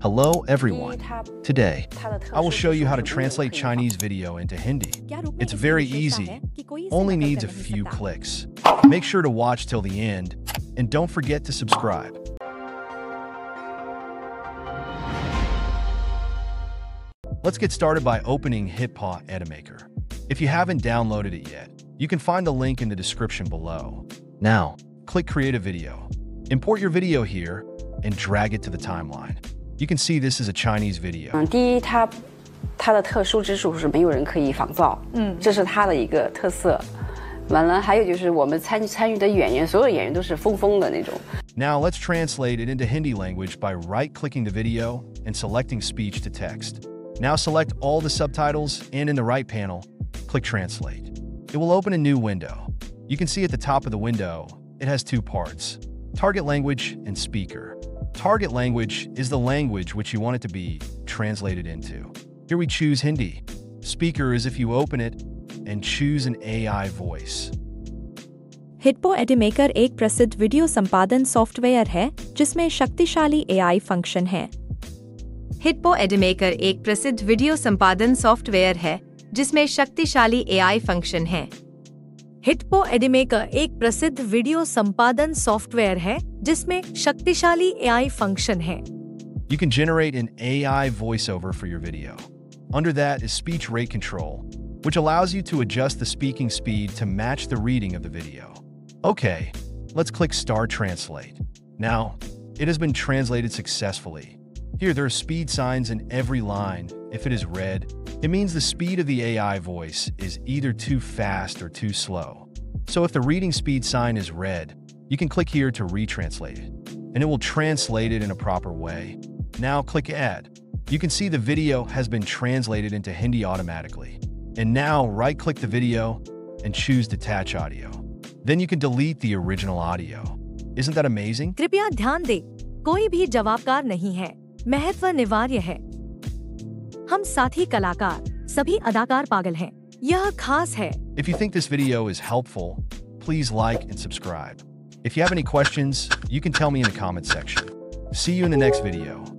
Hello everyone. Today, I will show you how to translate Chinese video into Hindi. It's very easy, only needs a few clicks. Make sure to watch till the end, and don't forget to subscribe. Let's get started by opening HitPaw Edimakor. If you haven't downloaded it yet, you can find the link in the description below. Now, click Create a Video. Import your video here, and drag it to the timeline. You can see this is a Chinese video. Now let's translate it into Hindi language by right-clicking the video and selecting speech to text. Now select all the subtitles and in the right panel, click Translate. It will open a new window. You can see at the top of the window, it has two parts, target language and speaker. Target language is the language which you want it to be translated into. Here we choose Hindi. Speaker is if you open it and choose an AI voice. HitPaw Edimakor एक प्रसिद्ध video संपादन software है जिसमें शक्तिशाली AI function है. HitPaw Edimakor एक प्रसिद्ध video संपादन सॉफ्टवेयर है जिसमें शक्तिशाली AI फंक्शन है. HitPaw Edimakor एक प्रसिद्ध वीडियो संपादन सॉफ्टवेयर है जिसमें शक्तिशाली AI फंक्शन है. You can generate an AI voiceover for your video. Under that is speech rate control, which allows you to adjust the speaking speed to match the reading of the video. Okay, let's click Start Translate. Now, it has been translated successfully. Here there are speed signs in every line. If it is red, it means the speed of the AI voice is either too fast or too slow. So if the reading speed sign is red, you can click here to retranslate it, and it will translate it in a proper way. Now click Add. You can see the video has been translated into Hindi automatically. And now right-click the video and choose Detach Audio. Then you can delete the original audio. Isn't that amazing? कृपया ध्यान दें, कोई भी जवाबकार नहीं है, महत्व निवार्य है. हम साथी कलाकार, सभी अदाकार पागल हैं. यह खास है. If you think this video is helpful, please like and subscribe. If you have any questions, you can tell me in the comment section. See you in the next video.